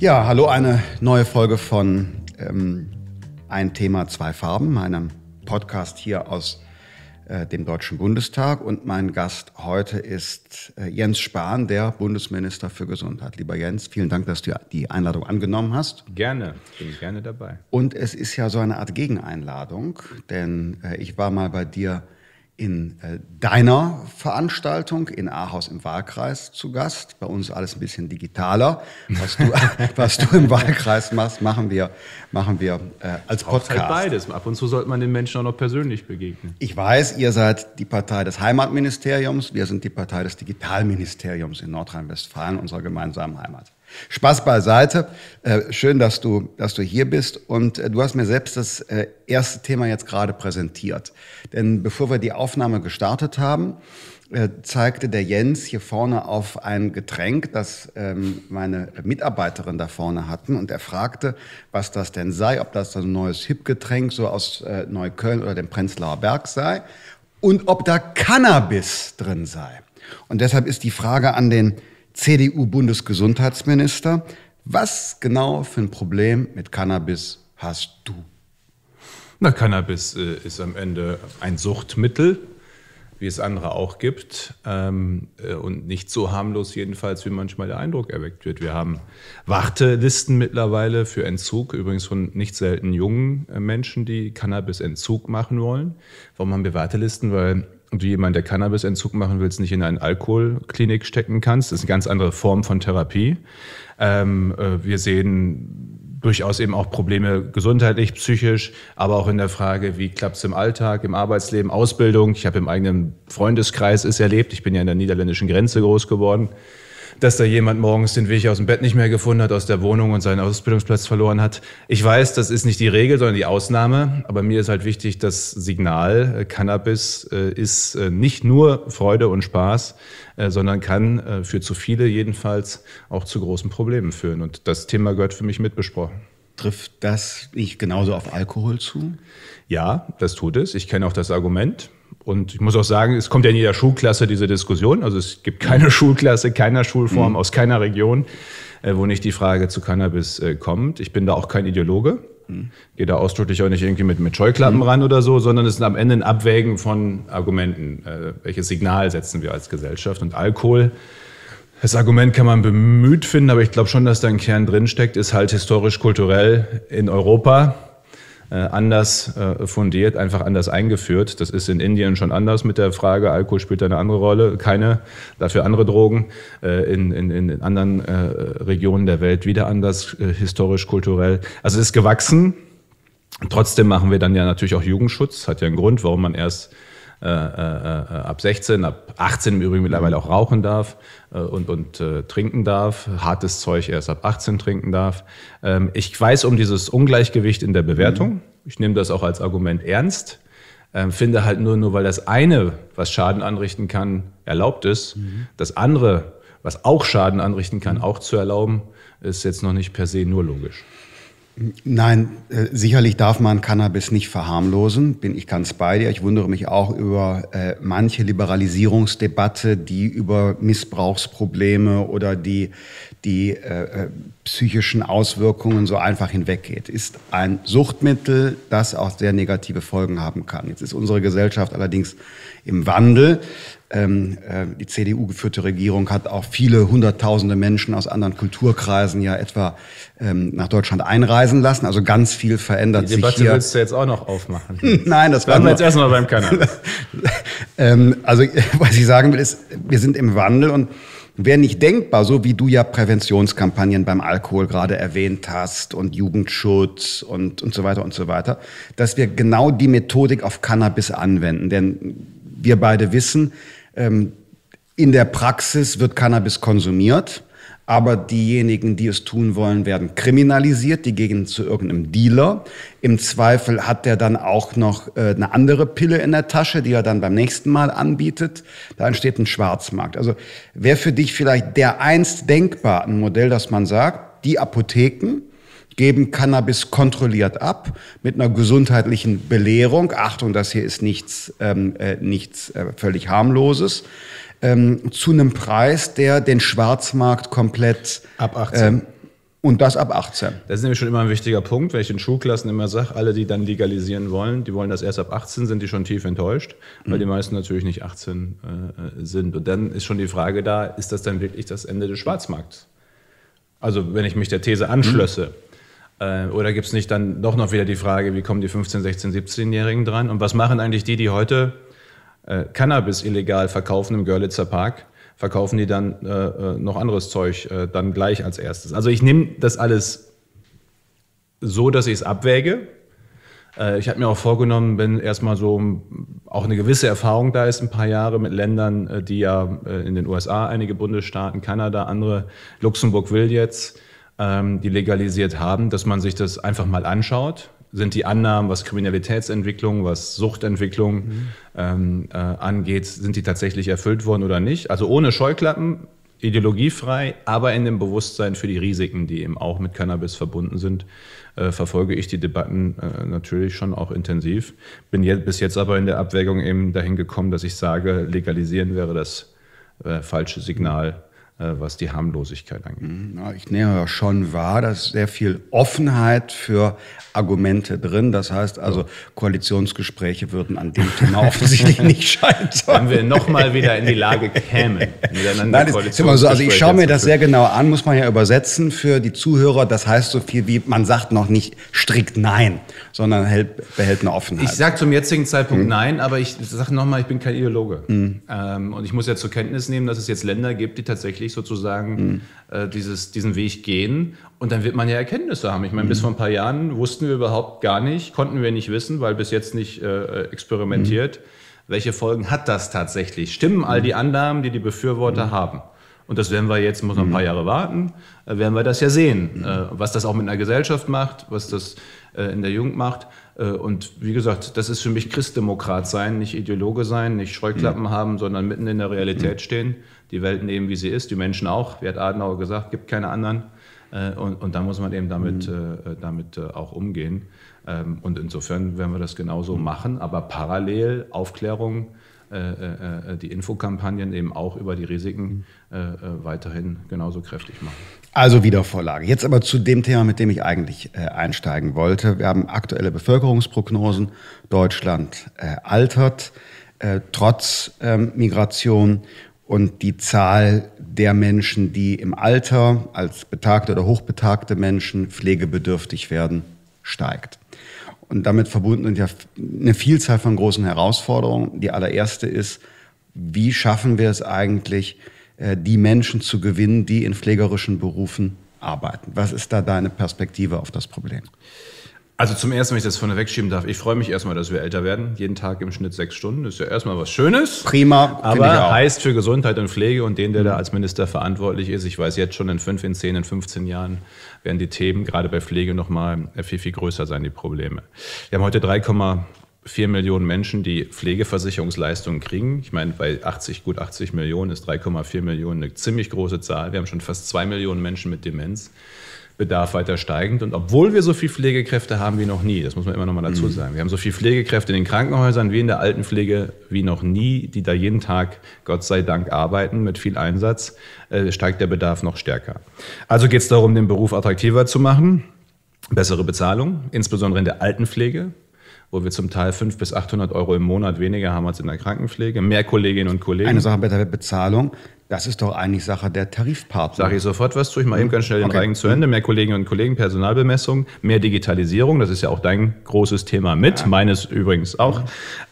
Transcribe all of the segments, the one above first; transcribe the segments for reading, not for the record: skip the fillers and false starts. Ja, hallo, eine neue Folge von Ein Thema, zwei Farben, meinem Podcast hier aus dem Deutschen Bundestag. Und mein Gast heute ist Jens Spahn, der Bundesminister für Gesundheit. Lieber Jens, vielen Dank, dass du die Einladung angenommen hast. Gerne, bin gerne dabei. Und es ist ja so eine Art Gegeneinladung, denn ich war mal bei dir in deiner Veranstaltung in Ahaus im Wahlkreis zu Gast. Bei uns alles ein bisschen digitaler. Was du im Wahlkreis machst, machen wir als Podcast. Halt beides. Ab und zu sollte man den Menschen auch noch persönlich begegnen. Ich weiß, ihr seid die Partei des Heimatministeriums. Wir sind die Partei des Digitalministeriums in Nordrhein-Westfalen, unserer gemeinsamen Heimat. Spaß beiseite. Schön, dass du hier bist. Und du hast mir selbst das erste Thema jetzt gerade präsentiert. Denn bevor wir die Aufnahme gestartet haben, zeigte der Jens hier vorne auf ein Getränk, das meine Mitarbeiterin da vorne hatten. Und er fragte, was das denn sei, ob das so ein neues Hip-Getränk so aus Neukölln oder dem Prenzlauer Berg sei und ob da Cannabis drin sei. Und deshalb ist die Frage an den CDU-Bundesgesundheitsminister: Was genau für ein Problem mit Cannabis hast du? Na, Cannabis ist am Ende ein Suchtmittel, wie es andere auch gibt. Und nicht so harmlos jedenfalls, wie manchmal der Eindruck erweckt wird. Wir haben Wartelisten mittlerweile für Entzug, übrigens von nicht selten jungen Menschen, die Cannabis-Entzug machen wollen. Warum haben wir Wartelisten? Weil du jemand, der Cannabisentzug machen willst, nicht in eine Alkoholklinik stecken kannst. Das ist eine ganz andere Form von Therapie. Wir sehen durchaus eben auch Probleme gesundheitlich, psychisch, aber auch in der Frage, wie klappt es im Alltag, im Arbeitsleben, Ausbildung. Ich habe im eigenen Freundeskreis es erlebt. Ich bin ja an der niederländischen Grenze groß geworden, dass da jemand morgens den Weg aus dem Bett nicht mehr gefunden hat, aus der Wohnung, und seinen Ausbildungsplatz verloren hat. Ich weiß, das ist nicht die Regel, sondern die Ausnahme. Aber mir ist halt wichtig, das Signal, Cannabis ist nicht nur Freude und Spaß, sondern kann für zu viele jedenfalls auch zu großen Problemen führen. Und das Thema gehört für mich mitbesprochen. Trifft das nicht genauso auf Alkohol zu? Ja, das tut es. Ich kenne auch das Argument. Und ich muss auch sagen, es kommt ja in jeder Schulklasse diese Diskussion. Also es gibt keine Schulklasse, keiner Schulform, aus keiner Region, wo nicht die Frage zu Cannabis kommt. Ich bin da auch kein Ideologe. Gehe da ausdrücklich auch nicht irgendwie mit Scheuklappen ran oder so, sondern es ist am Ende ein Abwägen von Argumenten. Welches Signal setzen wir als Gesellschaft? Und Alkohol, das Argument kann man bemüht finden, aber ich glaube schon, dass da ein Kern drinsteckt, ist halt historisch-kulturell in Europa anders fundiert, einfach anders eingeführt. Das ist in Indien schon anders mit der Frage, Alkohol spielt da eine andere Rolle, keine, dafür andere Drogen, in anderen Regionen der Welt wieder anders, historisch, kulturell. Also es ist gewachsen, trotzdem machen wir dann ja natürlich auch Jugendschutz, hat ja einen Grund, warum man erst ab 16, ab 18 im Übrigen mittlerweile auch rauchen darf und trinken darf, hartes Zeug erst ab 18 trinken darf. Ich weiß um dieses Ungleichgewicht in der Bewertung. Ich nehme das auch als Argument ernst. Finde halt nur weil das eine, was Schaden anrichten kann, erlaubt ist, das andere, was auch Schaden anrichten kann, auch zu erlauben, ist jetzt noch nicht per se nur logisch. Nein, sicherlich darf man Cannabis nicht verharmlosen, bin ich ganz bei dir. Ich wundere mich auch über manche Liberalisierungsdebatte, die über Missbrauchsprobleme oder die psychischen Auswirkungen so einfach hinweggeht. Ist ein Suchtmittel, das auch sehr negative Folgen haben kann. Jetzt ist unsere Gesellschaft allerdings im Wandel. Die CDU-geführte Regierung hat auch viele hunderttausende Menschen aus anderen Kulturkreisen ja etwa nach Deutschland einreisen lassen. Also ganz viel verändert sich hier. Die Debatte willst du jetzt auch noch aufmachen? Nein, das bleiben wir jetzt erstmal beim Kanal. Also was ich sagen will ist, wir sind im Wandel und wäre nicht denkbar, so wie du ja Präventionskampagnen beim Alkohol gerade erwähnt hast und Jugendschutz und so weiter, dass wir genau die Methodik auf Cannabis anwenden. Denn wir beide wissen, in der Praxis wird Cannabis konsumiert, aber diejenigen, die es tun wollen, werden kriminalisiert, die gehen zu irgendeinem Dealer. Im Zweifel hat der dann auch noch eine andere Pille in der Tasche, die er dann beim nächsten Mal anbietet. Da entsteht ein Schwarzmarkt. Also wäre für dich vielleicht dereinst denkbar ein Modell, dass man sagt, die Apotheken geben Cannabis kontrolliert ab mit einer gesundheitlichen Belehrung. Achtung, das hier ist nichts völlig harmloses. Zu einem Preis, der den Schwarzmarkt komplett ab 18. Und das ab 18. Das ist nämlich schon immer ein wichtiger Punkt, weil ich in Schulklassen immer sage, alle, die dann legalisieren wollen, die wollen das erst ab 18, sind die schon tief enttäuscht, weil die meisten natürlich nicht 18 sind. Und dann ist schon die Frage da, ist das dann wirklich das Ende des Schwarzmarkts? Also wenn ich mich der These anschlösse. Oder gibt es nicht dann doch noch wieder die Frage, wie kommen die 15-, 16-, 17-Jährigen dran? Und was machen eigentlich die, die heute Cannabis illegal verkaufen im Görlitzer Park? Verkaufen die dann noch anderes Zeug dann gleich als erstes? Also ich nehme das alles so, dass ich es abwäge. Ich habe mir auch vorgenommen, wenn erstmal so auch eine gewisse Erfahrung da ist, ein paar Jahre mit Ländern, die ja in den USA, einige Bundesstaaten, Kanada, andere, Luxemburg will jetzt, die legalisiert haben, dass man sich das einfach mal anschaut. Sind die Annahmen, was Kriminalitätsentwicklung, was Suchtentwicklung angeht, sind die tatsächlich erfüllt worden oder nicht? Also ohne Scheuklappen, ideologiefrei, aber in dem Bewusstsein für die Risiken, die eben auch mit Cannabis verbunden sind, verfolge ich die Debatten natürlich schon auch intensiv. Bin bis jetzt aber in der Abwägung eben dahin gekommen, dass ich sage, legalisieren wäre das falsche Signal, was die Harmlosigkeit angeht. Ich nehme ja schon wahr, dass sehr viel Offenheit für Argumente drin. Das heißt also, Koalitionsgespräche würden an dem Thema offensichtlich nicht scheitern. Wenn wir nochmal wieder in die Lage kämen. Nein, ist immer so. Also ich schaue mir das sehr genau an, muss man ja übersetzen für die Zuhörer. Das heißt so viel wie, man sagt noch nicht strikt Nein, sondern behält eine Offenheit. Ich sage zum jetzigen Zeitpunkt Nein, aber ich sage nochmal, ich bin kein Ideologe. Und ich muss ja zur Kenntnis nehmen, dass es jetzt Länder gibt, die tatsächlich sozusagen diesen Weg gehen. Und dann wird man ja Erkenntnisse haben. Ich meine, bis vor ein paar Jahren wussten wir überhaupt gar nicht, konnten wir nicht wissen, weil bis jetzt nicht experimentiert, welche Folgen hat das tatsächlich? Stimmen all die Annahmen, die die Befürworter haben? Und das werden wir jetzt, muss noch ein paar Jahre warten, werden wir das ja sehen. Was das auch mit einer Gesellschaft macht, was das in der Jugend macht. Und wie gesagt, das ist für mich Christdemokrat sein, nicht Ideologe sein, nicht Scheuklappen haben, sondern mitten in der Realität stehen, die Welt nehmen, wie sie ist, die Menschen auch, wie hat Adenauer gesagt, gibt keine anderen. Und da muss man eben damit auch umgehen. Und insofern werden wir das genauso machen, aber parallel Aufklärung, die Infokampagnen eben auch über die Risiken weiterhin genauso kräftig machen. Also Wiedervorlage. Jetzt aber zu dem Thema, mit dem ich eigentlich einsteigen wollte. Wir haben aktuelle Bevölkerungsprognosen. Deutschland altert trotz Migration. Und die Zahl der Menschen, die im Alter als betagte oder hochbetagte Menschen pflegebedürftig werden, steigt. Und damit verbunden sind ja eine Vielzahl von großen Herausforderungen. Die allererste ist, wie schaffen wir es eigentlich, die Menschen zu gewinnen, die in pflegerischen Berufen arbeiten? Was ist da deine Perspektive auf das Problem? Also zum Ersten, wenn ich das vorne wegschieben darf, ich freue mich erstmal, dass wir älter werden. Jeden Tag im Schnitt 6 Stunden. Das ist ja erstmal was Schönes. Prima. Aber heißt für Gesundheit und Pflege und den, der da als Minister verantwortlich ist, ich weiß jetzt schon, in 5, in 10, in 15 Jahren werden die Themen gerade bei Pflege nochmal viel, viel größer sein, die Probleme. Wir haben heute 3,4 Millionen Menschen, die Pflegeversicherungsleistungen kriegen. Ich meine, bei gut 80 Millionen ist 3,4 Millionen eine ziemlich große Zahl. Wir haben schon fast 2 Millionen Menschen mit Demenz. Bedarf weiter steigend. Und obwohl wir so viele Pflegekräfte haben wie noch nie, das muss man immer noch mal dazu sagen, wir haben so viele Pflegekräfte in den Krankenhäusern wie in der Altenpflege wie noch nie, die da jeden Tag, Gott sei Dank, arbeiten mit viel Einsatz, steigt der Bedarf noch stärker. Also geht es darum, den Beruf attraktiver zu machen, bessere Bezahlung, insbesondere in der Altenpflege, wo wir zum Teil 500 bis 800 Euro im Monat weniger haben als in der Krankenpflege, mehr Kolleginnen und Kollegen. Eine Sache bei der Bezahlung, das ist doch eigentlich Sache der Tarifpartner. Sage ich sofort was zu, ich mache eben ganz schnell den Reigen zu Ende. Mehr Kolleginnen und Kollegen, Personalbemessung, mehr Digitalisierung, das ist ja auch dein großes Thema mit, meines übrigens auch.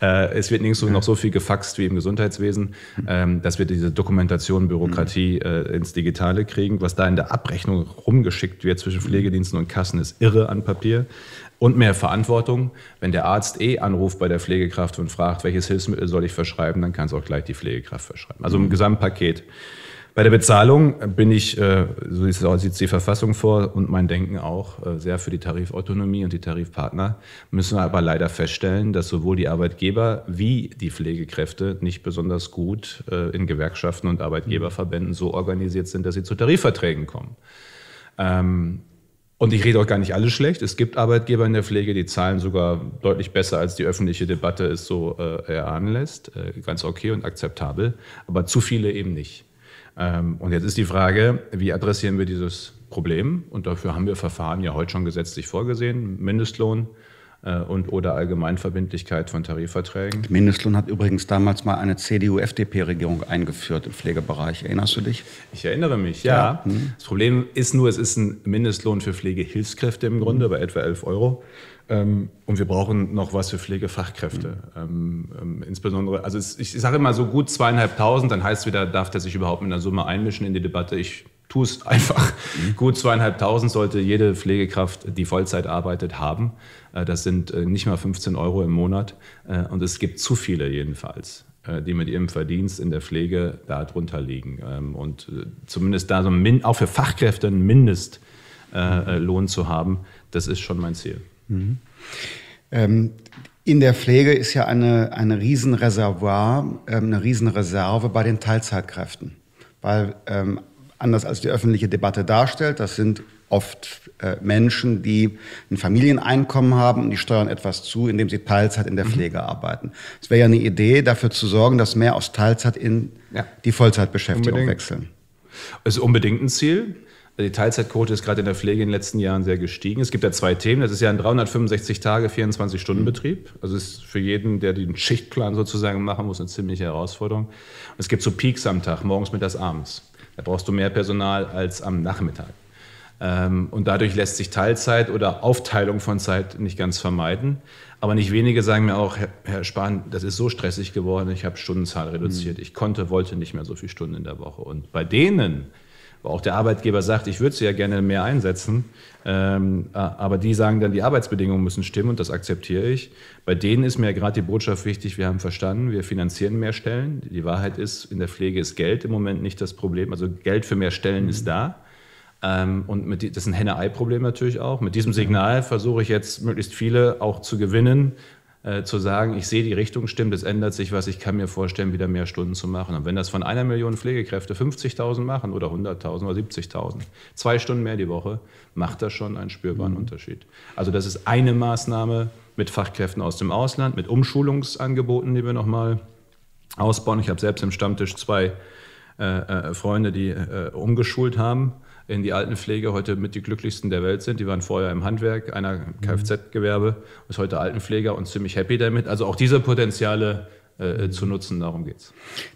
Es wird nirgends noch so viel gefaxt wie im Gesundheitswesen, dass wir diese Dokumentation, Bürokratie ins Digitale kriegen. Was da in der Abrechnung rumgeschickt wird zwischen Pflegediensten und Kassen, ist irre an Papier. Und mehr Verantwortung. Wenn der Arzt anruft bei der Pflegekraft und fragt, welches Hilfsmittel soll ich verschreiben, dann kann es auch gleich die Pflegekraft verschreiben. Also im Gesamtpaket. Bei der Bezahlung bin ich, so sieht die Verfassung vor und mein Denken auch, sehr für die Tarifautonomie und die Tarifpartner. Müssen wir aber leider feststellen, dass sowohl die Arbeitgeber wie die Pflegekräfte nicht besonders gut in Gewerkschaften und Arbeitgeberverbänden so organisiert sind, dass sie zu Tarifverträgen kommen. Und ich rede auch gar nicht alles schlecht. Es gibt Arbeitgeber in der Pflege, die zahlen sogar deutlich besser, als die öffentliche Debatte es so erahnen lässt. Ganz okay und akzeptabel, aber zu viele eben nicht. Und jetzt ist die Frage, wie adressieren wir dieses Problem und dafür haben wir Verfahren ja heute schon gesetzlich vorgesehen, Mindestlohn und oder Allgemeinverbindlichkeit von Tarifverträgen. Der Mindestlohn hat übrigens damals mal eine CDU-FDP-Regierung eingeführt im Pflegebereich. Erinnerst du dich? Ich erinnere mich, ja. Das Problem ist nur, es ist ein Mindestlohn für Pflegehilfskräfte im Grunde bei etwa 11 Euro. Und wir brauchen noch was für Pflegefachkräfte. Insbesondere, also ich sage immer so gut 2.500, dann heißt es wieder, darf der sich überhaupt mit einer Summe einmischen in die Debatte. Ich tue es einfach. Gut 2.500 sollte jede Pflegekraft, die Vollzeit arbeitet, haben. Das sind nicht mal 15 Euro im Monat. Und es gibt zu viele jedenfalls, die mit ihrem Verdienst in der Pflege darunter liegen. Und zumindest da so auch für Fachkräfte einen Mindestlohn zu haben, das ist schon mein Ziel. Mhm. In der Pflege ist ja eine Riesenreserve bei den Teilzeitkräften, weil anders als die öffentliche Debatte darstellt, das sind oft Menschen, die ein Familieneinkommen haben und die steuern etwas zu, indem sie Teilzeit in der Pflege arbeiten. Es wäre ja eine Idee, dafür zu sorgen, dass mehr aus Teilzeit in die Vollzeitbeschäftigung wechseln. Es ist unbedingt ein Ziel. Die Teilzeitquote ist gerade in der Pflege in den letzten Jahren sehr gestiegen. Es gibt ja zwei Themen. Das ist ja ein 365-Tage-24-Stunden-Betrieb. Also ist für jeden, der den Schichtplan sozusagen machen muss, eine ziemliche Herausforderung. Und es gibt so Peaks am Tag, morgens, mittags, abends. Da brauchst du mehr Personal als am Nachmittag. Und dadurch lässt sich Teilzeit oder Aufteilung von Zeit nicht ganz vermeiden. Aber nicht wenige sagen mir auch, Herr Spahn, das ist so stressig geworden, ich habe Stundenzahl reduziert. Ich wollte nicht mehr so viele Stunden in der Woche. Und bei denen, auch der Arbeitgeber sagt, ich würde sie ja gerne mehr einsetzen, aber die sagen dann, die Arbeitsbedingungen müssen stimmen und das akzeptiere ich. Bei denen ist mir gerade die Botschaft wichtig, wir haben verstanden, wir finanzieren mehr Stellen. Die Wahrheit ist, in der Pflege ist Geld im Moment nicht das Problem, also Geld für mehr Stellen ist da. Und das ist ein Henne-Ei-Problem natürlich auch. Mit diesem Signal versuche ich jetzt, möglichst viele auch zu gewinnen, zu sagen, ich sehe, die Richtung stimmt, es ändert sich was, ich kann mir vorstellen, wieder mehr Stunden zu machen. Und wenn das von 1 Million Pflegekräfte 50.000 machen oder 100.000 oder 70.000, 2 Stunden mehr die Woche, macht das schon einen spürbaren Unterschied. Also das ist eine Maßnahme mit Fachkräften aus dem Ausland, mit Umschulungsangeboten, die wir nochmal ausbauen. Ich habe selbst im Stammtisch 2 Freunde, die umgeschult haben in die Altenpflege, heute mit die glücklichsten der Welt sind. Die waren vorher im Handwerk, einer im Kfz-Gewerbe, ist heute Altenpfleger und ziemlich happy damit. Also auch diese Potenziale zu nutzen, darum geht's.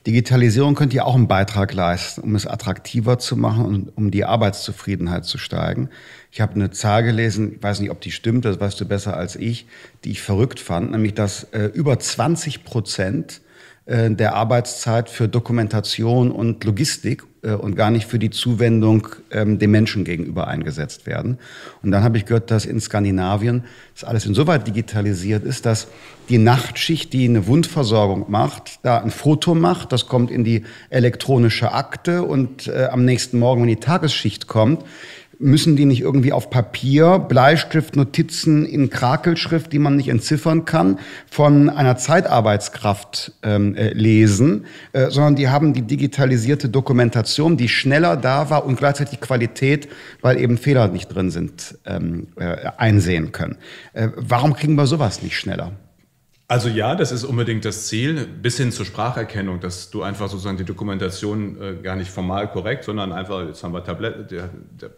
Digitalisierung könnte ja auch einen Beitrag leisten, um es attraktiver zu machen und um die Arbeitszufriedenheit zu steigen. Ich habe eine Zahl gelesen, ich weiß nicht, ob die stimmt, das weißt du besser als ich, die ich verrückt fand, nämlich dass über 20% der Arbeitszeit für Dokumentation und Logistik und gar nicht für die Zuwendung dem Menschen gegenüber eingesetzt werden. Und dann habe ich gehört, dass in Skandinavien das alles insoweit digitalisiert ist, dass die Nachtschicht, die eine Wundversorgung macht, da ein Foto macht, das kommt in die elektronische Akte und am nächsten Morgen, wenn die Tagesschicht kommt, müssen die nicht irgendwie auf Papier, Bleistift, Notizen in Krakelschrift, die man nicht entziffern kann, von einer Zeitarbeitskraft lesen, sondern die haben die digitalisierte Dokumentation, die schneller da war und gleichzeitig die Qualität, weil eben Fehler nicht drin sind, einsehen können. Warum kriegen wir sowas nicht schneller? Also ja, das ist unbedingt das Ziel, bis hin zur Spracherkennung, dass du einfach sozusagen die Dokumentation gar nicht formal korrekt, sondern einfach, jetzt haben wir Tabletten, der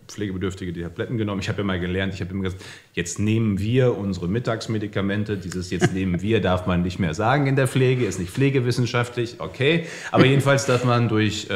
Pflegebedürftige die Tabletten genommen. Ich habe ja mal gelernt, ich habe immer gesagt, jetzt nehmen wir unsere Mittagsmedikamente, dieses jetzt nehmen wir darf man nicht mehr sagen in der Pflege, ist nicht pflegewissenschaftlich, okay. Aber jedenfalls darf man durch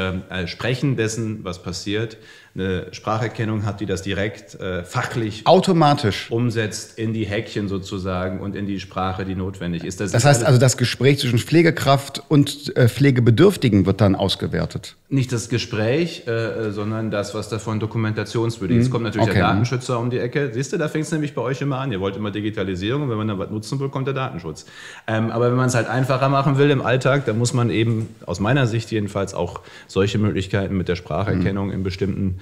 Sprechen dessen, was passiert, eine Spracherkennung hat, die das direkt fachlich automatisch umsetzt in die Häkchen sozusagen und in die Sprache, die notwendig ist. Das heißt also, das Gespräch zwischen Pflegekraft und Pflegebedürftigen wird dann ausgewertet? Nicht das Gespräch, sondern das, was davon dokumentationswürdig ist. Jetzt kommt natürlich der Datenschützer um die Ecke. Siehst du, da fängt es nämlich bei euch immer an. Ihr wollt immer Digitalisierung und wenn man da was nutzen will, kommt der Datenschutz. Aber wenn man es halt einfacher machen will im Alltag, dann muss man eben, aus meiner Sicht jedenfalls, auch solche Möglichkeiten mit der Spracherkennung in bestimmten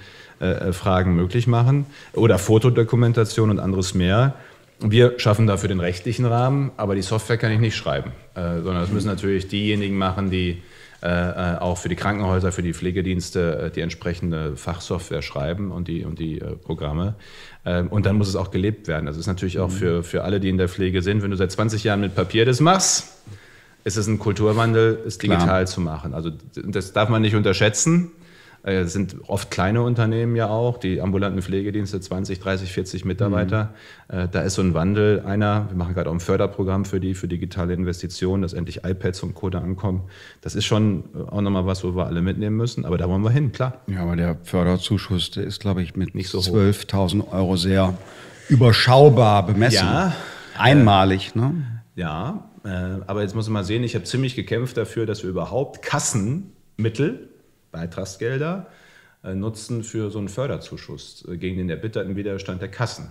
Fragen möglich machen oder Fotodokumentation und anderes mehr. Wir schaffen dafür den rechtlichen Rahmen, aber die Software kann ich nicht schreiben, sondern das müssen natürlich diejenigen machen, die auch für die Krankenhäuser, für die Pflegedienste die entsprechende Fachsoftware schreiben und die Programme. Und dann muss es auch gelebt werden. Das ist natürlich auch für alle, die in der Pflege sind, wenn du seit 20 Jahren mit Papier das machst, ist es ein Kulturwandel, es digital zu machen. Also das darf man nicht unterschätzen. sind oft kleine Unternehmen ja auch, die ambulanten Pflegedienste, 20, 30, 40 Mitarbeiter. Da ist so ein Wandel einer. Wir machen gerade auch ein Förderprogramm für digitale Investitionen, dass endlich iPads und Co. da ankommen. Das ist schon auch nochmal was, wo wir alle mitnehmen müssen. Aber da wollen wir hin, klar. Ja, aber der Förderzuschuss, der ist, glaube ich, mit nicht so 12.000 Euro sehr überschaubar bemessen. Ja. Einmalig, ne? Ja, aber jetzt muss man mal sehen, ich habe ziemlich gekämpft dafür, dass wir überhaupt Kassenmittel, Beitragsgelder, nutzen für so einen Förderzuschuss. Gegen den erbitterten Widerstand der Kassen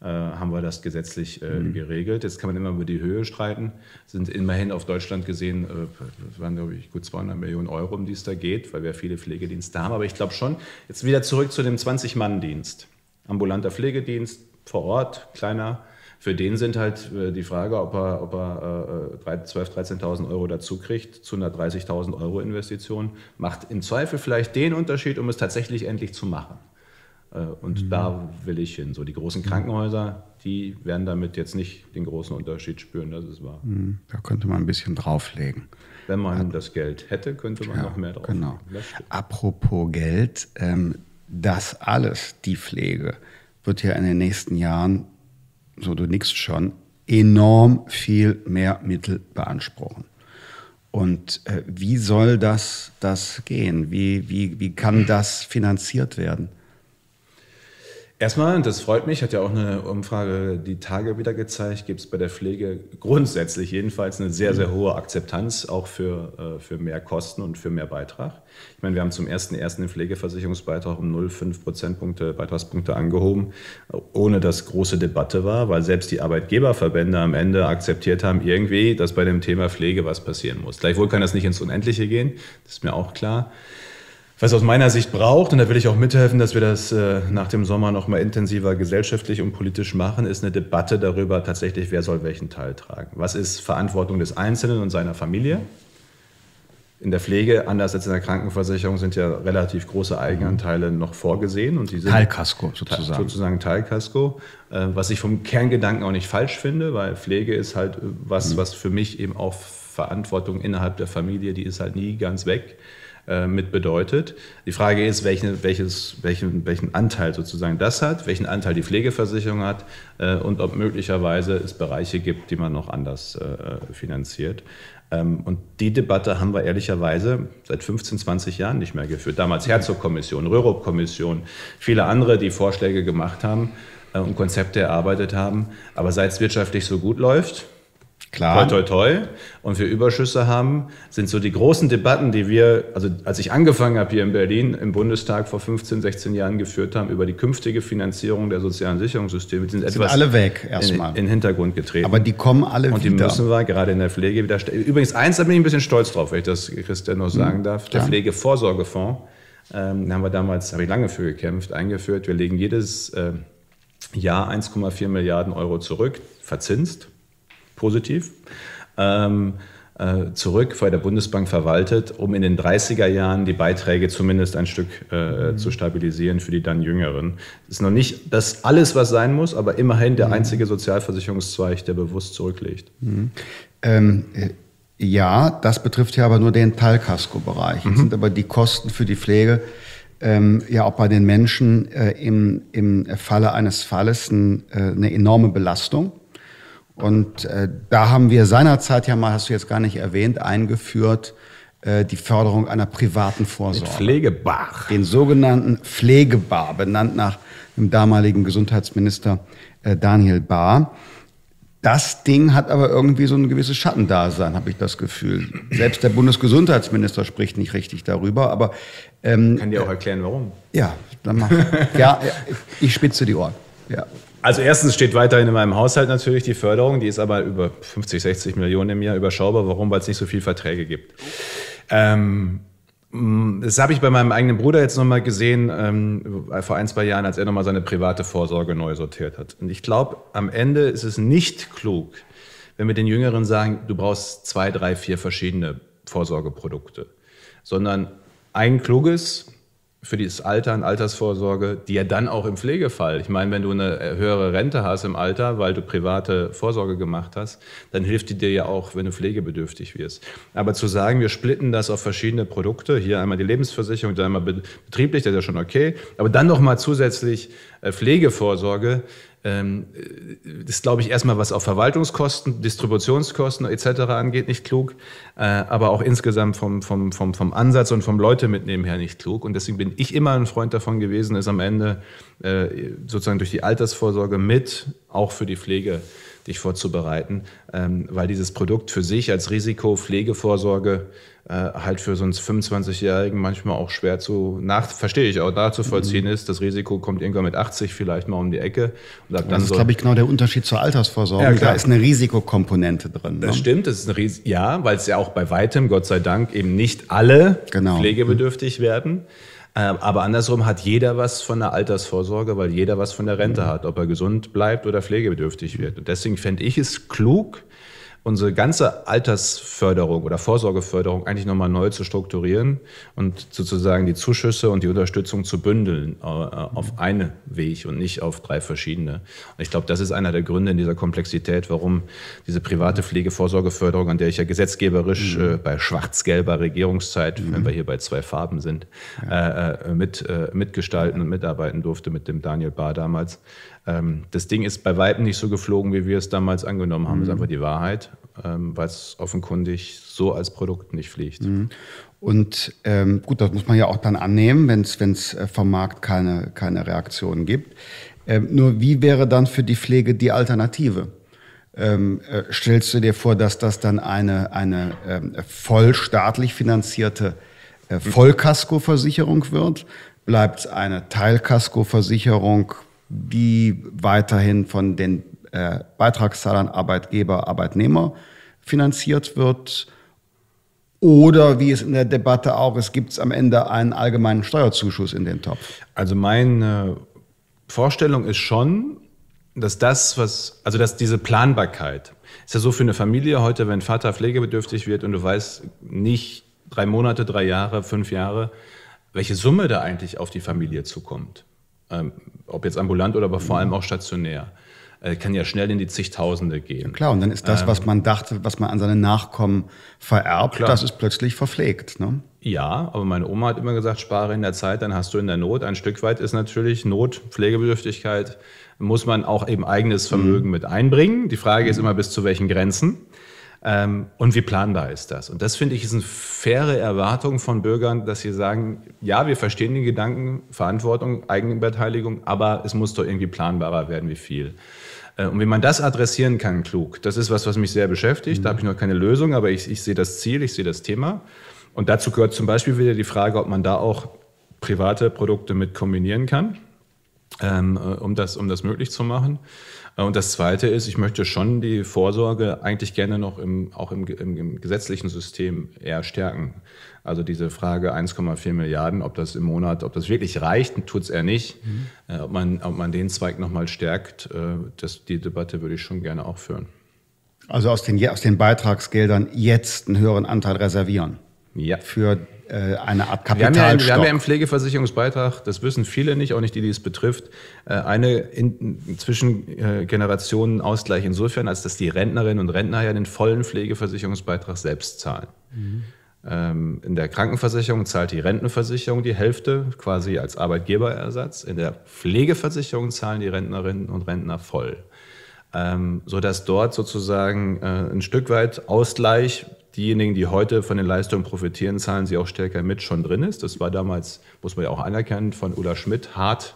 haben wir das gesetzlich geregelt. Jetzt kann man immer über die Höhe streiten. Sind immerhin auf Deutschland gesehen, waren, glaube ich, gut 200 Millionen Euro, um die es da geht, weil wir viele Pflegedienste haben. Aber ich glaube schon, jetzt wieder zurück zu dem 20-Mann-Dienst. Ambulanter Pflegedienst, vor Ort, kleiner. Für den sind halt die Frage, ob er 12.000, 13.000 Euro dazu kriegt, zu einer 30.000 Euro Investition, macht im Zweifel vielleicht den Unterschied, um es tatsächlich endlich zu machen. Und da will ich hin. So die großen Krankenhäuser, die werden damit jetzt nicht den großen Unterschied spüren, das ist wahr. Da könnte man ein bisschen drauflegen. Wenn man das Geld hätte, könnte man noch mehr drauflegen. Genau. Apropos Geld, das alles, die Pflege, wird ja in den nächsten Jahren, so du nickst schon, enorm viel mehr Mittel beanspruchen. Und wie soll das gehen? Wie kann das finanziert werden? Erstmal, und das freut mich, hat ja auch eine Umfrage die Tage wieder gezeigt, gibt es bei der Pflege grundsätzlich jedenfalls eine sehr, sehr hohe Akzeptanz, auch für mehr Kosten und für mehr Beitrag. Ich meine, wir haben zum 1.1. den Pflegeversicherungsbeitrag um 0,5 Beitragspunkte angehoben, ohne dass große Debatte war, weil selbst die Arbeitgeberverbände am Ende akzeptiert haben, irgendwie, dass bei dem Thema Pflege was passieren muss. Gleichwohl kann das nicht ins Unendliche gehen, das ist mir auch klar. Was aus meiner Sicht braucht, und da will ich auch mithelfen, dass wir das nach dem Sommer noch mal intensiver gesellschaftlich und politisch machen, ist eine Debatte darüber tatsächlich, wer soll welchen Teil tragen. Was ist Verantwortung des Einzelnen und seiner Familie? In der Pflege, anders als in der Krankenversicherung, sind ja relativ große Eigenanteile noch vorgesehen. Und die sind Teilkasko sozusagen. Sozusagen Teilkasko, was ich vom Kerngedanken auch nicht falsch finde, weil Pflege ist halt was, was für mich eben auch Verantwortung innerhalb der Familie, die ist halt nie ganz weg, mit bedeutet. Die Frage ist, welchen Anteil sozusagen das hat, welchen Anteil die Pflegeversicherung hat und ob möglicherweise es Bereiche gibt, die man noch anders finanziert. Und die Debatte haben wir ehrlicherweise seit 15, 20 Jahren nicht mehr geführt. Damals Herzog-Kommission, Röhrup-Kommission, viele andere, die Vorschläge gemacht haben und Konzepte erarbeitet haben. Aber seit es wirtschaftlich so gut läuft, klar, toi, toi, toi, und wir Überschüsse haben, sind so die großen Debatten, die wir, also als ich angefangen habe hier in Berlin im Bundestag vor 15, 16 Jahren geführt haben, über die künftige Finanzierung der sozialen Sicherungssysteme, die sind etwas alle weg erstmal in den Hintergrund getreten. Aber die kommen alle wieder. Und die müssen wir gerade in der Pflege wieder stellen. Übrigens, eins, da bin ich ein bisschen stolz drauf, wenn ich das Christian noch sagen darf, der Pflegevorsorgefonds, haben wir damals, habe ich lange für gekämpft, eingeführt. Wir legen jedes Jahr 1,4 Milliarden Euro zurück, verzinst. Positiv, zurück, weil der Bundesbank verwaltet, um in den 30er Jahren die Beiträge zumindest ein Stück zu stabilisieren für die dann Jüngeren. Das ist noch nicht das alles, was sein muss, aber immerhin der einzige Sozialversicherungszweig, der bewusst zurücklegt. Ja, das betrifft ja aber nur den Teilkasko-Bereich. Jetzt sind aber die Kosten für die Pflege ja auch bei den Menschen im Falle eines Falles eine enorme Belastung. Und da haben wir seinerzeit ja mal, hast du jetzt gar nicht erwähnt, eingeführt, die Förderung einer privaten Vorsorge. Mit Pflegebar. Den sogenannten Pflegebar, benannt nach dem damaligen Gesundheitsminister Daniel Bahr. Das Ding hat aber irgendwie so ein gewisses Schattendasein, habe ich das Gefühl. Selbst der Bundesgesundheitsminister spricht nicht richtig darüber, aber... ich kann dir auch erklären, warum. Ja, dann mach. Ja, ich spitze die Ohren. Ja. Also erstens steht weiterhin in meinem Haushalt natürlich die Förderung, die ist aber über 50, 60 Millionen im Jahr überschaubar. Warum? Weil es nicht so viele Verträge gibt. Das habe ich bei meinem eigenen Bruder jetzt nochmal gesehen, vor ein, zwei Jahren, als er nochmal seine private Vorsorge neu sortiert hat. Und ich glaube, am Ende ist es nicht klug, wenn wir den Jüngeren sagen, du brauchst 2, 3, 4 verschiedene Vorsorgeprodukte, sondern ein kluges, für dieses Altern, Altersvorsorge, die ja dann auch im Pflegefall, ich meine, wenn du eine höhere Rente hast im Alter, weil du private Vorsorge gemacht hast, dann hilft die dir ja auch, wenn du pflegebedürftig wirst. Aber zu sagen, wir splitten das auf verschiedene Produkte, hier einmal die Lebensversicherung, dann einmal betrieblich, das ist ja schon okay, aber dann nochmal zusätzlich Pflegevorsorge, das ist, glaube ich, erstmal, was auf Verwaltungskosten, Distributionskosten etc. angeht, nicht klug, aber auch insgesamt vom Ansatz und vom Leute mitnehmen her nicht klug. Und deswegen bin ich immer ein Freund davon gewesen, ist am Ende sozusagen durch die Altersvorsorge mit, auch für die Pflege, dich vorzubereiten, weil dieses Produkt für sich als Risiko Pflegevorsorge halt für so einen 25-Jährigen manchmal auch schwer verstehe ich auch, nachzuvollziehen ist. Das Risiko kommt irgendwann mit 80 vielleicht mal um die Ecke. Und ab dann das ist, glaube ich, genau der Unterschied zur Altersvorsorge. Ja, da ist eine Risikokomponente drin. Das stimmt, das ist ein ja, weil es ja auch bei weitem, Gott sei Dank, eben nicht alle pflegebedürftig werden. Aber andersrum hat jeder was von der Altersvorsorge, weil jeder was von der Rente hat, ob er gesund bleibt oder pflegebedürftig wird. Und deswegen fände ich es klug, unsere ganze Altersförderung oder Vorsorgeförderung eigentlich nochmal neu zu strukturieren und sozusagen die Zuschüsse und die Unterstützung zu bündeln auf einen Weg und nicht auf drei verschiedene. Und ich glaube, das ist einer der Gründe in dieser Komplexität, warum diese private Pflegevorsorgeförderung, an der ich ja gesetzgeberisch bei schwarz-gelber Regierungszeit, wenn wir hier bei zwei Farben sind, mitgestalten und mitarbeiten durfte mit dem Daniel Bahr damals. Das Ding ist bei weitem nicht so geflogen, wie wir es damals angenommen haben. Das ist einfach die Wahrheit, weil es offenkundig so als Produkt nicht fliegt. Und gut, das muss man ja auch dann annehmen, wenn es vom Markt keine Reaktion gibt. Nur wie wäre dann für die Pflege die Alternative? Stellst du dir vor, dass das dann eine vollstaatlich finanzierte Vollkaskoversicherung wird? Bleibt es eine Teilkaskoversicherung, die weiterhin von den Beitragszahlern, Arbeitgeber, Arbeitnehmer finanziert wird? Oder wie es in der Debatte auch ist, gibt es am Ende einen allgemeinen Steuerzuschuss in den Topf? Also meine Vorstellung ist schon, dass dass diese Planbarkeit, ist ja so für eine Familie heute, wenn Vater pflegebedürftig wird und du weißt nicht 3 Monate, 3 Jahre, 5 Jahre, welche Summe da eigentlich auf die Familie zukommt. Ob jetzt ambulant oder aber vor allem auch stationär, kann ja schnell in die Zigtausende gehen. Ja, klar, und dann ist das, was man dachte, was man an seine Nachkommen vererbt, klar, das ist plötzlich verpflegt. Ne? Ja, aber meine Oma hat immer gesagt, spare in der Zeit, dann hast du in der Not. Ein Stück weit ist natürlich Not, Pflegebedürftigkeit, muss man auch eben eigenes Vermögen mit einbringen. Die Frage ist immer, bis zu welchen Grenzen. Und wie planbar ist das? Und das, finde ich, ist eine faire Erwartung von Bürgern, dass sie sagen, ja, wir verstehen den Gedanken, Verantwortung, Eigenbeteiligung, aber es muss doch irgendwie planbarer werden, wie viel. Und wie man das adressieren kann, klug, das ist was, was mich sehr beschäftigt. Da habe ich noch keine Lösung, aber ich sehe das Ziel, ich sehe das Thema. Und dazu gehört zum Beispiel wieder die Frage, ob man da auch private Produkte mit kombinieren kann, um das möglich zu machen. Und das Zweite ist, ich möchte schon die Vorsorge eigentlich gerne noch auch im gesetzlichen System eher stärken. Also diese Frage 1,4 Milliarden, ob das im Monat, ob das wirklich reicht, tut es eher nicht. Ob man den Zweig nochmal stärkt, die Debatte würde ich schon gerne auch führen. Also aus den Beitragsgeldern jetzt einen höheren Anteil reservieren? Ja. Für eine Art Kapitalstock. Wir haben ja im Pflegeversicherungsbeitrag, das wissen viele nicht, auch nicht die, die es betrifft, eine zwischen Generationen Ausgleich insofern, als dass die Rentnerinnen und Rentner ja den vollen Pflegeversicherungsbeitrag selbst zahlen. In der Krankenversicherung zahlt die Rentenversicherung die Hälfte quasi als Arbeitgeberersatz. In der Pflegeversicherung zahlen die Rentnerinnen und Rentner voll. Sodass dort sozusagen ein Stück weit Ausgleich, diejenigen, die heute von den Leistungen profitieren, zahlen sie auch stärker mit, schon drin ist. Das war damals, muss man ja auch anerkennen, von Ulla Schmidt hart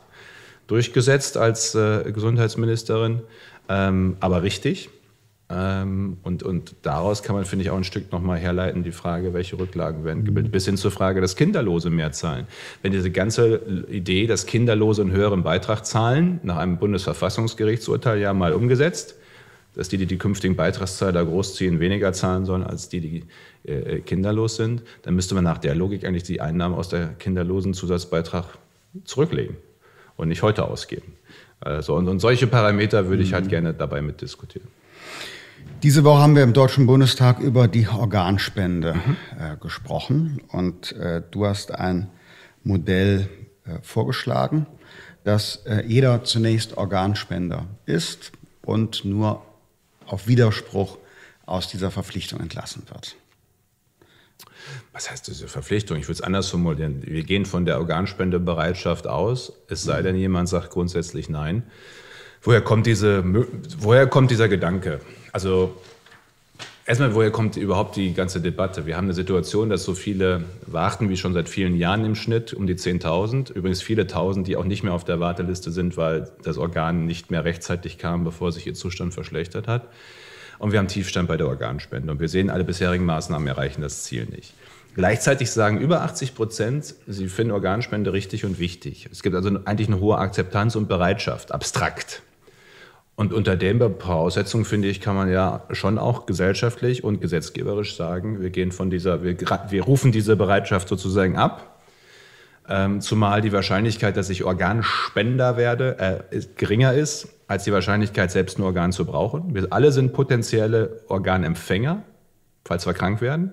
durchgesetzt als Gesundheitsministerin, aber richtig. Und daraus kann man, finde ich, auch ein Stück nochmal herleiten, die Frage, welche Rücklagen werden gebildet, bis hin zur Frage, dass Kinderlose mehr zahlen. Wenn diese ganze Idee, dass Kinderlose einen höheren Beitrag zahlen, nach einem Bundesverfassungsgerichtsurteil ja mal umgesetzt, dass die künftigen Beitragszahler großziehen, weniger zahlen sollen als die kinderlos sind, dann müsste man nach der Logik eigentlich die Einnahmen aus der kinderlosen Zusatzbeitrag zurücklegen und nicht heute ausgeben. Also, und solche Parameter würde ich halt gerne dabei mitdiskutieren. Diese Woche haben wir im Deutschen Bundestag über die Organspende gesprochen und du hast ein Modell vorgeschlagen, dass jeder zunächst Organspender ist und nur auf Widerspruch aus dieser Verpflichtung entlassen wird. Was heißt diese Verpflichtung? Ich würde es anders formulieren. Wir gehen von der Organspendebereitschaft aus, es sei denn, jemand sagt grundsätzlich nein. Woher kommt dieser Gedanke? Also erstmal, woher kommt überhaupt die ganze Debatte? Wir haben eine Situation, dass so viele warten, wie schon seit vielen Jahren im Schnitt, um die 10.000. Übrigens viele Tausend, die auch nicht mehr auf der Warteliste sind, weil das Organ nicht mehr rechtzeitig kam, bevor sich ihr Zustand verschlechtert hat. Und wir haben Tiefstand bei der Organspende. Und wir sehen, alle bisherigen Maßnahmen erreichen das Ziel nicht. Gleichzeitig sagen über 80%, sie finden Organspende richtig und wichtig. Es gibt also eigentlich eine hohe Akzeptanz und Bereitschaft, abstrakt. Und unter den Voraussetzungen, finde ich, kann man ja schon auch gesellschaftlich und gesetzgeberisch sagen, wir gehen von dieser, wir rufen diese Bereitschaft sozusagen ab. Zumal die Wahrscheinlichkeit, dass ich Organspender werde, geringer ist, als die Wahrscheinlichkeit, selbst ein Organ zu brauchen. Wir alle sind potenzielle Organempfänger, falls wir krank werden.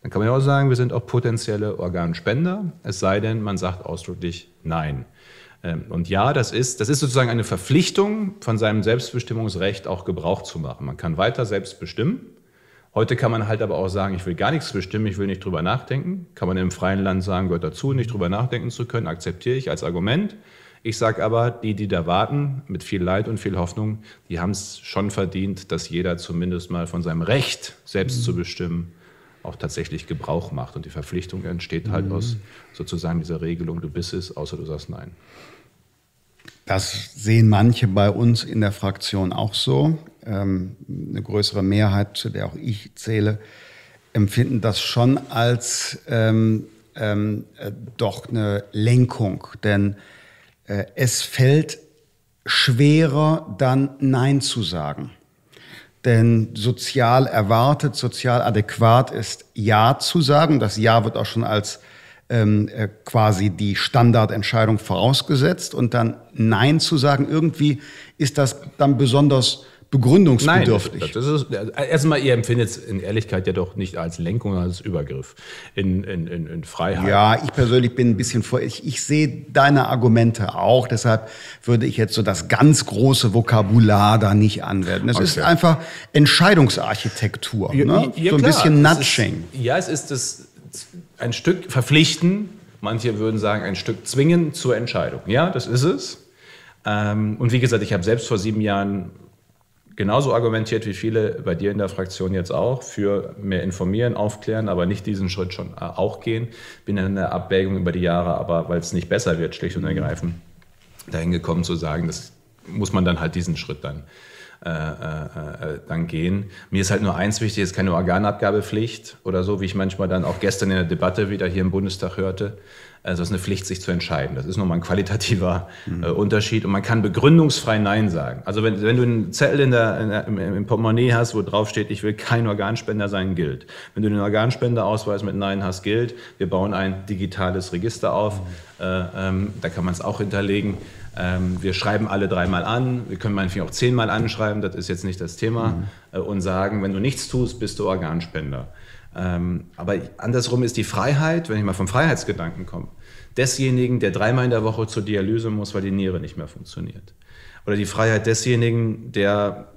Dann kann man ja auch sagen, wir sind auch potenzielle Organspender, es sei denn, man sagt ausdrücklich nein. Und ja, das ist sozusagen eine Verpflichtung, von seinem Selbstbestimmungsrecht auch Gebrauch zu machen. Man kann weiter selbst bestimmen. Heute kann man halt aber auch sagen, ich will gar nichts bestimmen, ich will nicht drüber nachdenken. Kann man im freien Land sagen, gehört dazu, nicht drüber nachdenken zu können, akzeptiere ich als Argument. Ich sage aber, die da warten, mit viel Leid und viel Hoffnung, die haben es schon verdient, dass jeder zumindest mal von seinem Recht, selbst zu bestimmen, auch tatsächlich Gebrauch macht. Und die Verpflichtung entsteht halt aus sozusagen dieser Regelung, du bist es, außer du sagst nein. Das sehen manche bei uns in der Fraktion auch so. Eine größere Mehrheit, zu der auch ich zähle, empfinden das schon als doch eine Lenkung. Denn es fällt schwerer, dann Nein zu sagen. Denn sozial erwartet, sozial adäquat ist, Ja zu sagen. Das Ja wird auch schon als quasi die Standardentscheidung vorausgesetzt. Und dann Nein zu sagen, irgendwie ist das dann besonders begründungsbedürftig. Nein, erstmal, ihr empfindet es in Ehrlichkeit ja doch nicht als Lenkung, sondern als Übergriff in Freiheit. Ja, ich persönlich bin ein bisschen ich sehe deine Argumente auch, deshalb würde ich jetzt so das ganz große Vokabular da nicht anwenden. Es ist einfach Entscheidungsarchitektur, ne? Ja, so ein bisschen Nudging. Ja, es ist das ein Stück verpflichten, manche würden sagen ein Stück zwingen zur Entscheidung. Ja, das ist es. Und wie gesagt, ich habe selbst vor 7 Jahren genauso argumentiert wie viele bei dir in der Fraktion jetzt auch, für mehr informieren, aufklären, aber nicht diesen Schritt schon auch gehen. Bin in der Abwägung über die Jahre, aber weil es nicht besser wird, schlicht und ergreifend, dahin gekommen zu sagen, das muss man dann halt diesen Schritt dann gehen. Mir ist halt nur eins wichtig, es ist keine Organabgabepflicht oder so, wie ich manchmal dann auch gestern in der Debatte wieder hier im Bundestag hörte. Also es ist eine Pflicht, sich zu entscheiden. Das ist nochmal ein qualitativer Unterschied. Und man kann begründungsfrei Nein sagen. Also wenn du einen Zettel im Portemonnaie hast, wo drauf steht, ich will kein Organspender sein, gilt. Wenn du den Organspenderausweis mit Nein hast, gilt. Wir bauen ein digitales Register auf. Da kann man es auch hinterlegen. Wir schreiben alle 3-mal an. Wir können manchmal auch 10-mal anschreiben. Das ist jetzt nicht das Thema. Und sagen, wenn du nichts tust, bist du Organspender. Aber andersrum ist die Freiheit, wenn ich mal vom Freiheitsgedanken komme, desjenigen, der 3-mal in der Woche zur Dialyse muss, weil die Niere nicht mehr funktioniert. Oder die Freiheit desjenigen, der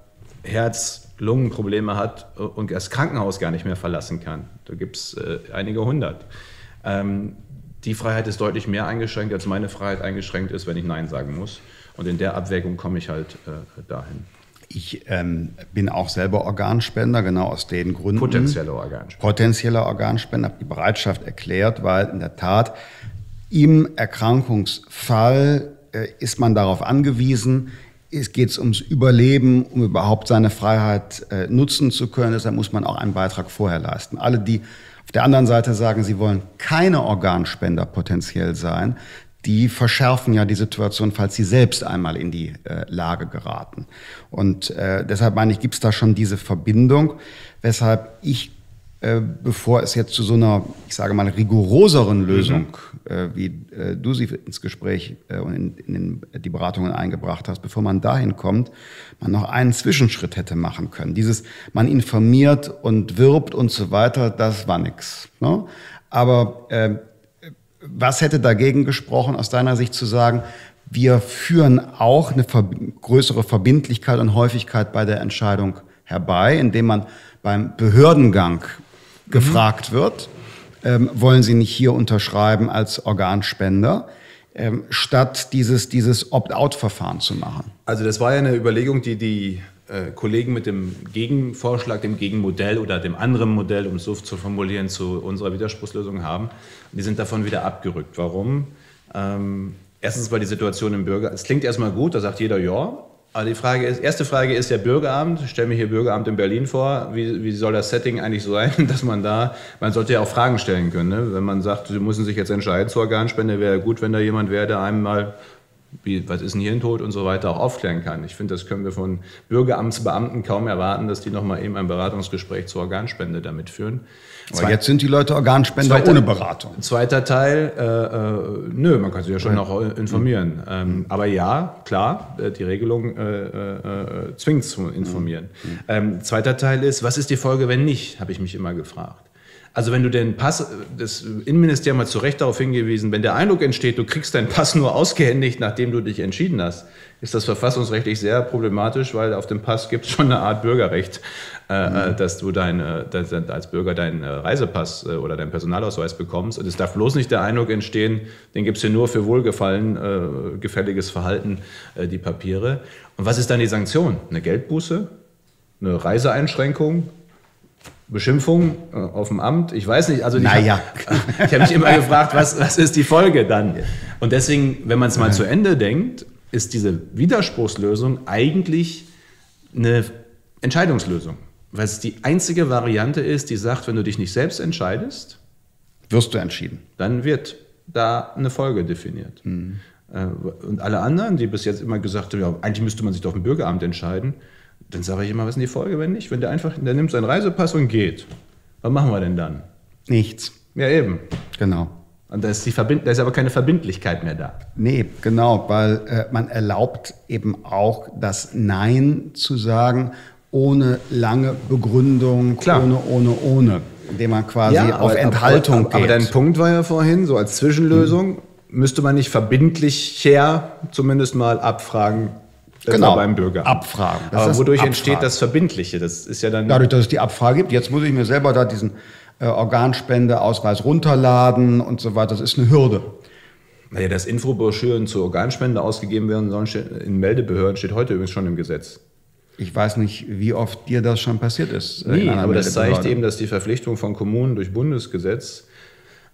Herz-Lungen-Probleme hat und das Krankenhaus gar nicht mehr verlassen kann. Da gibt es einige hundert. Die Freiheit ist deutlich mehr eingeschränkt, als meine Freiheit eingeschränkt ist, wenn ich Nein sagen muss. Und in der Abwägung komme ich halt dahin. Ich bin auch selber Organspender, genau aus den Gründen. Potenzieller Organspender. Potenzieller Organspender, habe die Bereitschaft erklärt, weil in der Tat im Erkrankungsfall ist man darauf angewiesen. Es geht ums Überleben, um überhaupt seine Freiheit nutzen zu können. Deshalb muss man auch einen Beitrag vorher leisten. Alle, die auf der anderen Seite sagen, sie wollen keine Organspender potenziell sein, die verschärfen ja die Situation, falls sie selbst einmal in die Lage geraten. Und deshalb meine ich, gibt es da schon diese Verbindung, weshalb ich, bevor es jetzt zu so einer, ich sage mal, rigoroseren Lösung, wie du sie ins Gespräch und in die Beratungen eingebracht hast, bevor man dahin kommt, man noch einen Zwischenschritt hätte machen können. Dieses, man informiert und wirbt und so weiter, das war nix, ne? Aber Was hätte dagegen gesprochen, aus deiner Sicht zu sagen, wir führen auch eine größere Verbindlichkeit und Häufigkeit bei der Entscheidung herbei, indem man beim Behördengang gefragt wird, wollen Sie nicht hier unterschreiben als Organspender, statt dieses Opt-out-Verfahren zu machen? Also das war ja eine Überlegung, die die Kollegen mit dem Gegenvorschlag, dem Gegenmodell oder dem anderen Modell, um es so zu formulieren, zu unserer Widerspruchslösung haben. Die sind davon wieder abgerückt. Warum? Erstens war die Situation im Bürger. Es klingt erstmal gut, da sagt jeder ja. Aber die Frage ist, erste Frage ist der Bürgeramt. Ich stelle mir hier Bürgeramt in Berlin vor. Wie soll das Setting eigentlich so sein, dass man sollte ja auch Fragen stellen können, ne? Wenn man sagt, Sie müssen sich jetzt entscheiden zur Organspende, wäre gut, wenn da jemand wäre, der einmal was ist ein Hirntod und so weiter, auch aufklären kann. Ich finde, das können wir von Bürgeramtsbeamten kaum erwarten, dass die nochmal eben ein Beratungsgespräch zur Organspende damit führen. Aber jetzt sind die Leute Organspender ohne Beratung. Zweiter Teil, nö, man kann sich ja schon noch informieren. Aber ja, klar, die Regelung zwingt zu informieren. Zweiter Teil ist, was ist die Folge, wenn nicht, habe ich mich immer gefragt. Also wenn du den Pass, das Innenministerium hat zu Recht darauf hingewiesen, wenn der Eindruck entsteht, du kriegst deinen Pass nur ausgehändigt, nachdem du dich entschieden hast, ist das verfassungsrechtlich sehr problematisch, weil auf dem Pass gibt es schon eine Art Bürgerrecht, dass du als Bürger deinen Reisepass oder deinen Personalausweis bekommst. Und es darf bloß nicht der Eindruck entstehen, den gibt es hier nur für Wohlgefallen, gefälliges Verhalten, die Papiere. Und was ist dann die Sanktion? Eine Geldbuße? Eine Reiseeinschränkung? Beschimpfung auf dem Amt, ich weiß nicht. Also ich habe mich immer gefragt, was ist die Folge dann? Und deswegen, wenn man es mal zu Ende denkt, ist diese Widerspruchslösung eigentlich eine Entscheidungslösung. Weil es die einzige Variante ist, die sagt, wenn du dich nicht selbst entscheidest, wirst du entschieden. Dann wird da eine Folge definiert. Und alle anderen, die bis jetzt immer gesagt haben, ja, eigentlich müsste man sich doch im Bürgeramt entscheiden, dann sage ich immer, was ist die Folge, wenn nicht? Wenn der nimmt seinen Reisepass und geht. Was machen wir denn dann? Nichts. Ja, eben. Genau. Und da ist aber keine Verbindlichkeit mehr da. Nee, genau, weil man erlaubt eben auch das Nein zu sagen, ohne lange Begründung, klar. ohne, indem man quasi auf Enthaltung geht. Aber dein Punkt war ja vorhin, so als Zwischenlösung, müsste man nicht verbindlich her zumindest mal abfragen, genau, beim Bürger. Abfragen. Aber wodurch entsteht das Verbindliche? Das ist ja dann dadurch, dass es die Abfrage gibt. Jetzt muss ich mir selber da diesen Organspendeausweis runterladen und so weiter. Das ist eine Hürde. Naja, dass Infobroschüren zur Organspende ausgegeben werden sollen in Meldebehörden, steht heute übrigens schon im Gesetz. Ich weiß nicht, wie oft dir das schon passiert ist. Nee, aber das zeigt eben, dass die Verpflichtung von Kommunen durch Bundesgesetz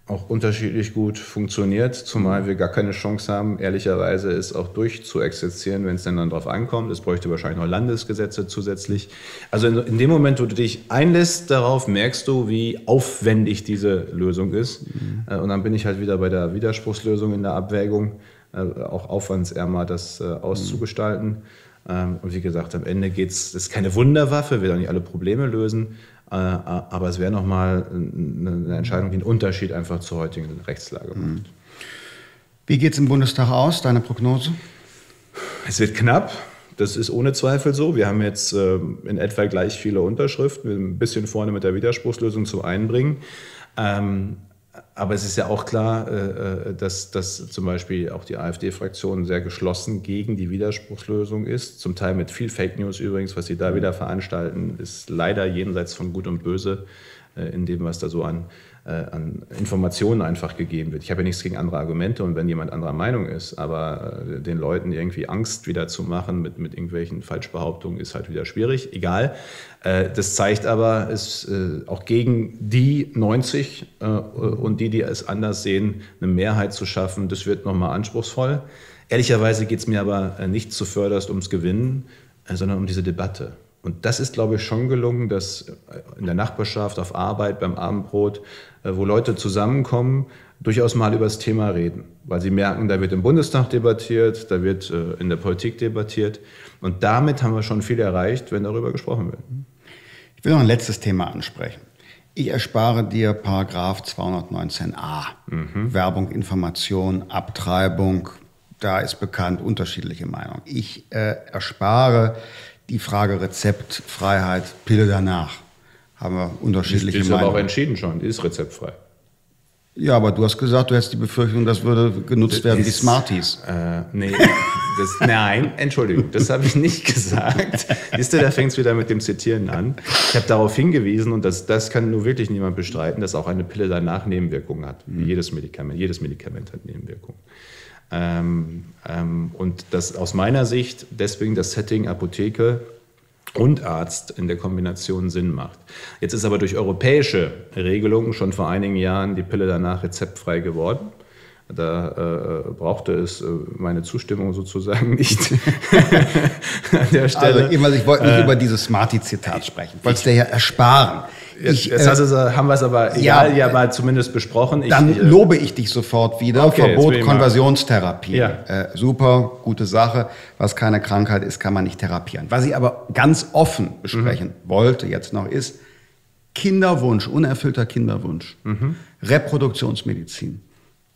auch unterschiedlich gut funktioniert, zumal wir gar keine Chance haben, ehrlicherweise es auch durchzuexerzieren, wenn es denn dann drauf ankommt. Es bräuchte wahrscheinlich noch Landesgesetze zusätzlich. Also in dem Moment, wo du dich einlässt darauf, merkst du, wie aufwendig diese Lösung ist. Und dann bin ich halt wieder bei der Widerspruchslösung in der Abwägung, auch aufwandsärmer das auszugestalten. Und wie gesagt, am Ende das ist keine Wunderwaffe, wird auch nicht alle Probleme lösen. Aber es wäre nochmal eine Entscheidung, die einen Unterschied einfach zur heutigen Rechtslage macht. Wie geht es im Bundestag aus, deine Prognose? Es wird knapp, das ist ohne Zweifel so. Wir haben jetzt in etwa gleich viele Unterschriften, ein bisschen vorne mit der Widerspruchslösung zum Einbringen. Aber es ist ja auch klar, dass zum Beispiel auch die AfD-Fraktion sehr geschlossen gegen die Widerspruchslösung ist. Zum Teil mit viel Fake News übrigens, was sie da wieder veranstalten, ist leider jenseits von Gut und Böse in dem, was da so an Informationen einfach gegeben wird. Ich habe ja nichts gegen andere Argumente und wenn jemand anderer Meinung ist, aber den Leuten irgendwie Angst wieder zu machen mit irgendwelchen Falschbehauptungen ist halt wieder schwierig, egal. Das zeigt aber, es auch gegen die 90 und die es anders sehen, eine Mehrheit zu schaffen, das wird nochmal anspruchsvoll. Ehrlicherweise geht es mir aber nicht zuvörderst ums Gewinnen, sondern um diese Debatte. Und das ist, glaube ich, schon gelungen, dass in der Nachbarschaft, auf Arbeit, beim Abendbrot, wo Leute zusammenkommen, durchaus mal über das Thema reden. Weil sie merken, da wird im Bundestag debattiert, da wird in der Politik debattiert. Und damit haben wir schon viel erreicht, wenn darüber gesprochen wird. Ich will noch ein letztes Thema ansprechen. Ich erspare dir Paragraph 219a. Werbung, Information, Abtreibung. Da ist bekannt unterschiedliche Meinung. Ich erspare die Frage Rezeptfreiheit, Pille danach, haben wir unterschiedliche Meinungen. Die ist aber auch entschieden schon, die ist rezeptfrei. Ja, aber du hast gesagt, du hättest die Befürchtung, das würde genutzt werden wie Smarties. Nein, Entschuldigung, das habe ich nicht gesagt. Siehst du, da fängt es wieder mit dem Zitieren an. Ich habe darauf hingewiesen, und das kann nur wirklich niemand bestreiten, dass auch eine Pille danach Nebenwirkungen hat. Wie jedes Medikament. Jedes Medikament hat Nebenwirkungen. Und das aus meiner Sicht deswegen das Setting Apotheke und Arzt in der Kombination Sinn macht. Jetzt ist aber durch europäische Regelungen schon vor einigen Jahren die Pille danach rezeptfrei geworden. Da brauchte es meine Zustimmung sozusagen nicht an der Stelle. Also, ich wollte nicht über dieses Smarty-Zitat sprechen. Ich wollte es dir ja ersparen. Haben wir es aber mal zumindest besprochen. Dann lobe ich dich sofort wieder. Okay, Verbot Konversionstherapie. Ja. Super, gute Sache. Was keine Krankheit ist, kann man nicht therapieren. Was ich aber ganz offen besprechen wollte, jetzt noch, ist Kinderwunsch, unerfüllter Kinderwunsch. Reproduktionsmedizin.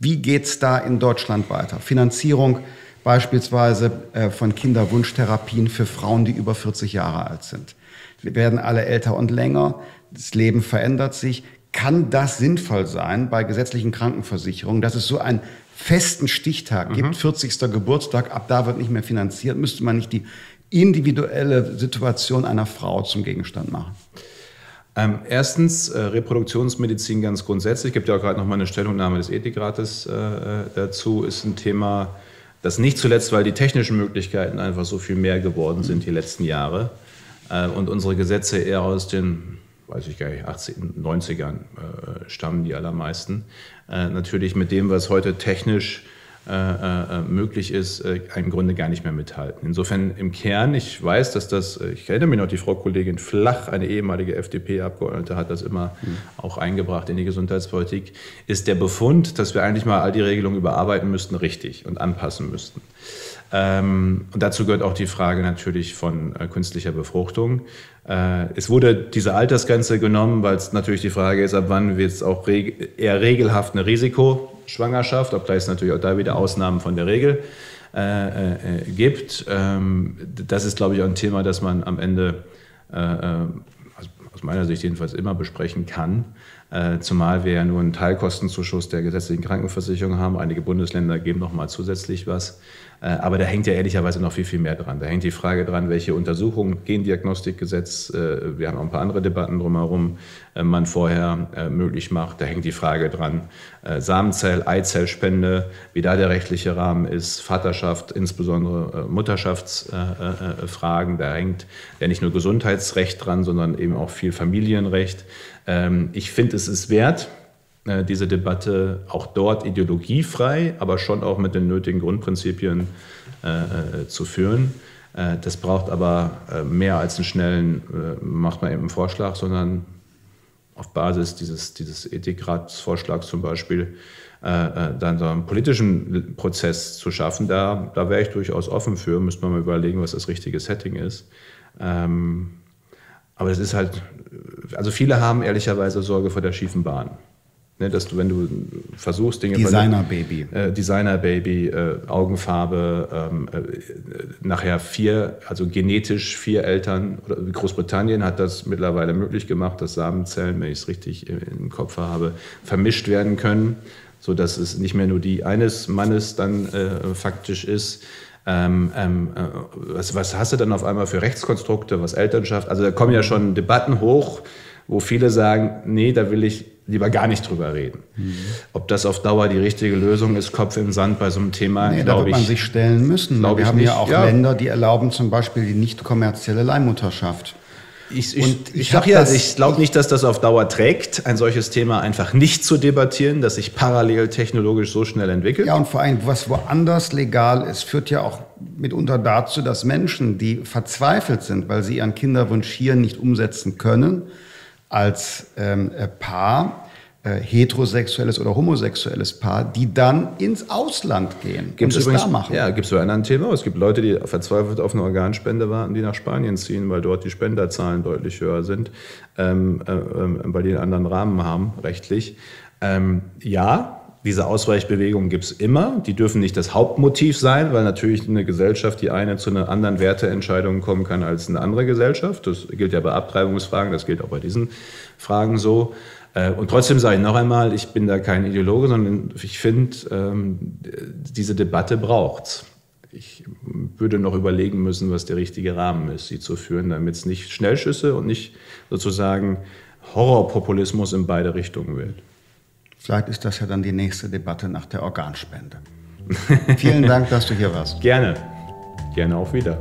Wie geht es da in Deutschland weiter? Finanzierung beispielsweise von Kinderwunschtherapien für Frauen, die über 40 Jahre alt sind. Wir werden alle älter und länger, das Leben verändert sich. Kann das sinnvoll sein bei gesetzlichen Krankenversicherungen, dass es so einen festen Stichtag gibt, 40. Geburtstag, ab da wird nicht mehr finanziert? Müsste man nicht die individuelle Situation einer Frau zum Gegenstand machen? Erstens, Reproduktionsmedizin ganz grundsätzlich, gibt ja auch gerade noch mal eine Stellungnahme des Ethikrates dazu, ist ein Thema, das nicht zuletzt, weil die technischen Möglichkeiten einfach so viel mehr geworden sind die letzten Jahre und unsere Gesetze eher aus den, weiß ich gar nicht, 90ern stammen, die allermeisten, natürlich mit dem, was heute technisch möglich ist, im Grunde gar nicht mehr mithalten. Insofern im Kern, ich weiß, dass ich erinnere mich noch, die Frau Kollegin Flach, eine ehemalige FDP-Abgeordnete, hat das immer auch eingebracht in die Gesundheitspolitik, ist der Befund, dass wir eigentlich mal all die Regelungen überarbeiten müssten, richtig und anpassen müssten. Und dazu gehört auch die Frage natürlich von künstlicher Befruchtung. Es wurde diese Altersgrenze genommen, weil es natürlich die Frage ist, ab wann wird es auch eher regelhaft eine Risikoschwangerschaft, obgleich es natürlich auch da wieder Ausnahmen von der Regel gibt. Das ist, glaube ich, auch ein Thema, das man am Ende aus meiner Sicht jedenfalls immer besprechen kann. Zumal wir ja nur einen Teilkostenzuschuss der gesetzlichen Krankenversicherung haben. Einige Bundesländer geben noch mal zusätzlich was. Aber da hängt ja ehrlicherweise noch viel, viel mehr dran. Da hängt die Frage dran, welche Untersuchungen, Gendiagnostikgesetz, wir haben auch ein paar andere Debatten drumherum, man vorher möglich macht. Da hängt die Frage dran, Samenzell-Eizellspende, wie da der rechtliche Rahmen ist, Vaterschaft, insbesondere Mutterschaftsfragen. Da hängt ja nicht nur Gesundheitsrecht dran, sondern eben auch viel Familienrecht. Ich finde, es ist wert, diese Debatte auch dort ideologiefrei, aber schon auch mit den nötigen Grundprinzipien zu führen. Das braucht aber mehr als einen schnellen, macht man eben einen Vorschlag, sondern auf Basis dieses Ethikratsvorschlags zum Beispiel dann so einen politischen Prozess zu schaffen. Da wäre ich durchaus offen für, müsste man mal überlegen, was das richtige Setting ist. Aber das ist halt, also viele haben ehrlicherweise Sorge vor der schiefen Bahn. Ne, dass du, wenn du versuchst, Dinge... Designer-Baby. Designer-Baby, Augenfarbe, nachher also genetisch 4 Eltern. Großbritannien hat das mittlerweile möglich gemacht, dass Samenzellen, wenn ich es richtig im Kopf habe, vermischt werden können, sodass es nicht mehr nur die eines Mannes dann faktisch ist. Was hast du dann auf einmal für Rechtskonstrukte, was Elternschaft? Also da kommen ja schon Debatten hoch, wo viele sagen, nee, da will ich lieber gar nicht drüber reden. Ob das auf Dauer die richtige Lösung ist, Kopf im Sand bei so einem Thema, nee, glaube ich. Da wird man sich stellen müssen. Wir haben ja auch Länder, die erlauben zum Beispiel die nicht kommerzielle Leihmutterschaft. Ich glaube nicht, dass das auf Dauer trägt, ein solches Thema einfach nicht zu debattieren, dass sich parallel technologisch so schnell entwickelt. Ja, und vor allem, was woanders legal ist, führt ja auch mitunter dazu, dass Menschen, die verzweifelt sind, weil sie ihren Kinderwunsch hier nicht umsetzen können, als Paar, heterosexuelles oder homosexuelles Paar, die dann ins Ausland gehen und es da machen. Ja, gibt es bei anderen Themen auch. Es gibt Leute, die verzweifelt auf eine Organspende warten, die nach Spanien ziehen, weil dort die Spenderzahlen deutlich höher sind, weil die einen anderen Rahmen haben, rechtlich. Diese Ausweichbewegungen gibt es immer. Die dürfen nicht das Hauptmotiv sein, weil natürlich eine Gesellschaft, die eine zu einer anderen Werteentscheidung kommen kann als eine andere Gesellschaft. Das gilt ja bei Abtreibungsfragen, das gilt auch bei diesen Fragen so. Und trotzdem sage ich noch einmal, ich bin da kein Ideologe, sondern ich finde, diese Debatte braucht's. Ich würde noch überlegen müssen, was der richtige Rahmen ist, sie zu führen, damit es nicht Schnellschüsse und nicht sozusagen Horrorpopulismus in beide Richtungen wird. Vielleicht ist das ja dann die nächste Debatte nach der Organspende. Vielen Dank, dass du hier warst. Gerne. Gerne auch wieder.